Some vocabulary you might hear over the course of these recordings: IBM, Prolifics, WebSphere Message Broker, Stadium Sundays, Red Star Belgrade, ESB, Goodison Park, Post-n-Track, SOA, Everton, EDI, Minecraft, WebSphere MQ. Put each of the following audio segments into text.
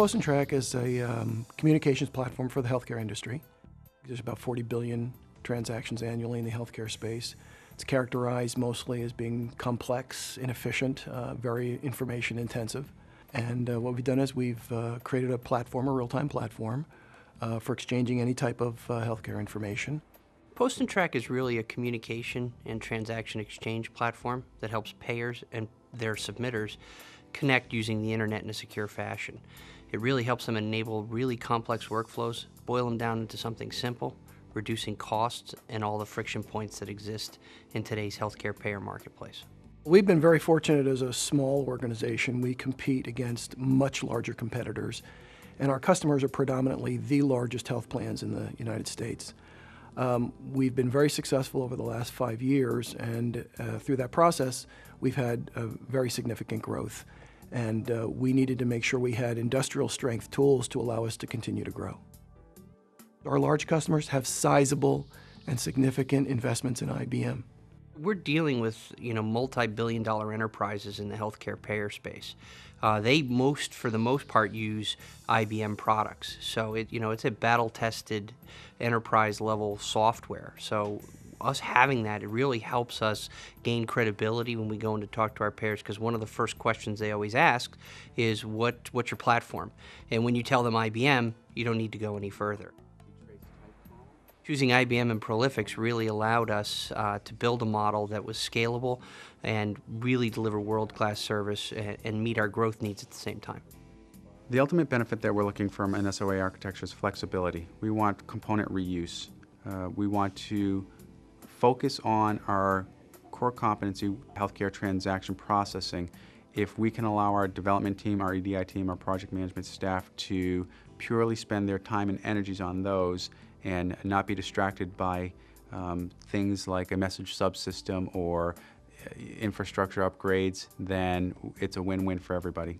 Post-n-Track is a communications platform for the healthcare industry. There's about 40 billion transactions annually in the healthcare space. It's characterized mostly as being complex, inefficient, very information intensive. And what we've done is we've created a platform, a real-time platform, for exchanging any type of healthcare information. Post-n-Track is really a communication and transaction exchange platform that helps payers and their submitters connect using the internet in a secure fashion. It really helps them enable really complex workflows, boil them down into something simple, reducing costs and all the friction points that exist in today's healthcare payer marketplace. We've been very fortunate as a small organization. We compete against much larger competitors, and our customers are predominantly the largest health plans in the United States. We've been very successful over the last 5 years, and through that process, we've had very significant growth. And we needed to make sure we had industrial strength tools to allow us to continue to grow. Our large customers have sizable and significant investments in IBM. We're dealing with, you know, multi-billion dollar enterprises in the healthcare payer space. They for the most part use IBM products. So it's a battle-tested enterprise level software. So us having that, it really helps us gain credibility when we go in to talk to our payers, because one of the first questions they always ask is, what's your platform? And when you tell them IBM, you don't need to go any further. Choosing IBM and Prolifics really allowed us to build a model that was scalable and really deliver world-class service and meet our growth needs at the same time. The ultimate benefit that we're looking from an SOA architecture is flexibility. We want component reuse. We want to focus on our core competency, healthcare transaction processing. If we can allow our development team, our EDI team, our project management staff to purely spend their time and energies on those and not be distracted by things like a message subsystem or infrastructure upgrades, then it's a win-win for everybody.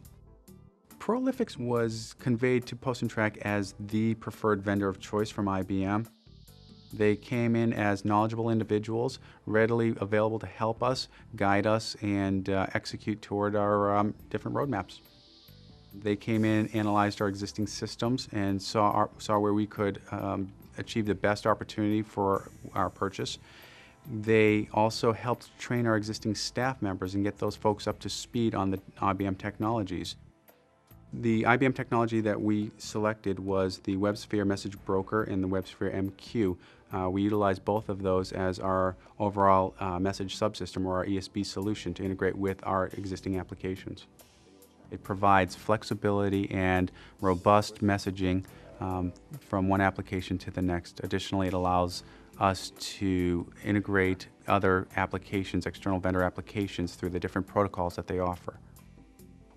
Prolifics was conveyed to Post-n-Track as the preferred vendor of choice from IBM. They came in as knowledgeable individuals, readily available to help us, guide us, and execute toward our different roadmaps. They came in, analyzed our existing systems, and saw where we could achieve the best opportunity for our purchase. They also helped train our existing staff members and get those folks up to speed on the IBM technologies. The IBM technology that we selected was the WebSphere Message Broker and the WebSphere MQ. We utilized both of those as our overall message subsystem, or our ESB solution, to integrate with our existing applications. It provides flexibility and robust messaging from one application to the next. Additionally, it allows us to integrate other applications, external vendor applications, through the different protocols that they offer.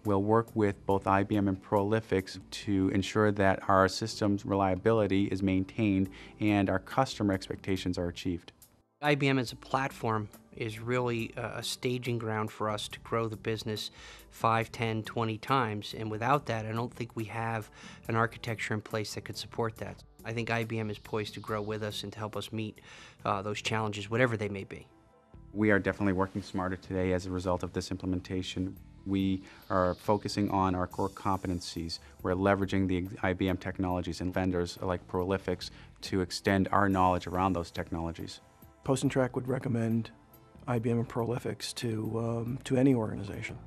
We'll work with both IBM and Prolifics to ensure that our system's reliability is maintained and our customer expectations are achieved. IBM as a platform is really a staging ground for us to grow the business 5, 10, 20 times, and without that, I don't think we have an architecture in place that could support that. I think IBM is poised to grow with us and to help us meet those challenges, whatever they may be. We are definitely working smarter today as a result of this implementation. We are focusing on our core competencies. We're leveraging the IBM technologies and vendors like Prolifics to extend our knowledge around those technologies. Post-n-Track would recommend IBM and Prolifics to any organization.